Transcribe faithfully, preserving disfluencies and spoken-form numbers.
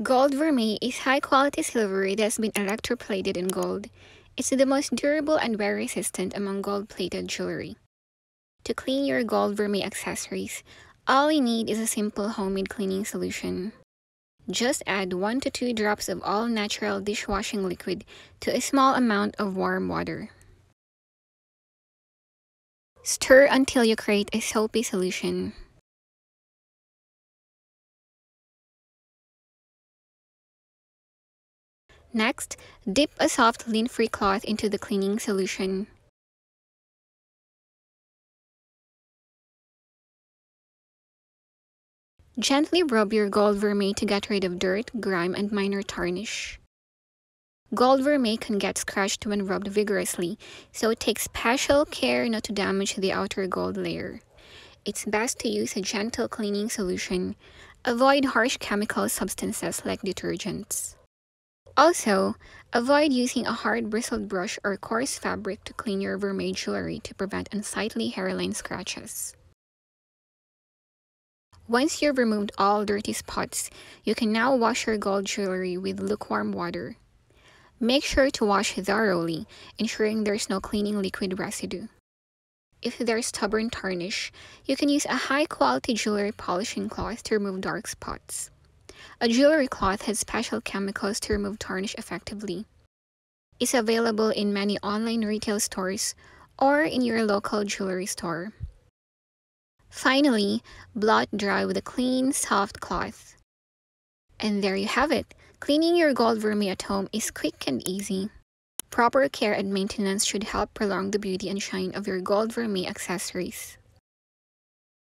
Gold Vermeil is high-quality silverware that's been electroplated in gold. It's the most durable and wear-resistant among gold-plated jewelry. To clean your Gold Vermeil accessories, all you need is a simple homemade cleaning solution. Just add one to two drops of all-natural dishwashing liquid to a small amount of warm water. Stir until you create a soapy solution. Next, dip a soft lint-free cloth into the cleaning solution. Gently rub your Gold Vermeil to get rid of dirt, grime, and minor tarnish. Gold Vermeil can get scratched when rubbed vigorously, so take special care not to damage the outer gold layer. It's best to use a gentle cleaning solution. Avoid harsh chemical substances like detergents. Also, avoid using a hard bristled brush or coarse fabric to clean your vermeil jewelry to prevent unsightly hairline scratches. Once you've removed all dirty spots, you can now wash your gold jewelry with lukewarm water. Make sure to wash thoroughly, ensuring there's no cleaning liquid residue. If there's stubborn tarnish, you can use a high-quality jewelry polishing cloth to remove dark spots. A jewelry cloth has special chemicals to remove tarnish effectively. It's available in many online retail stores or in your local jewelry store. Finally, blot dry with a clean, soft cloth. And there you have it! Cleaning your Gold Vermeil at home is quick and easy. Proper care and maintenance should help prolong the beauty and shine of your Gold Vermeil accessories.